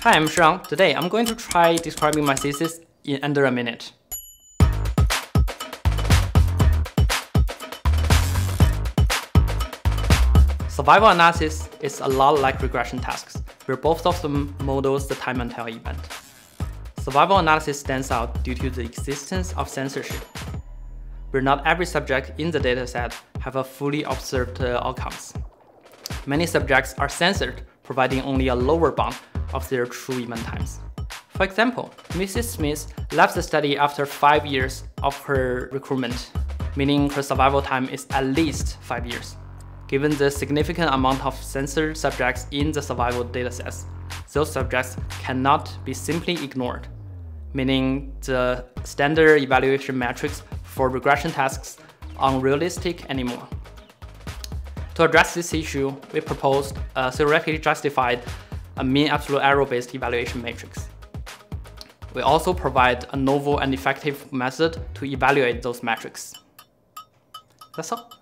Hi, I'm Shi-ang. Today I'm going to try describing my thesis in under a minute. Survival analysis is a lot like regression tasks, where both of them models the time until event. Survival analysis stands out due to the existence of censorship, where not every subject in the dataset have a fully observed outcomes. Many subjects are censored, providing only a lower bound of their true event times. For example, Mrs. Smith left the study after 5 years of her recruitment, meaning her survival time is at least 5 years. Given the significant amount of censored subjects in the survival datasets, those subjects cannot be simply ignored, meaning the standard evaluation metrics for regression tasks are unrealistic anymore. To address this issue, we proposed a theoretically justified mean absolute error-based evaluation matrix. We also provide a novel and effective method to evaluate those metrics. That's all.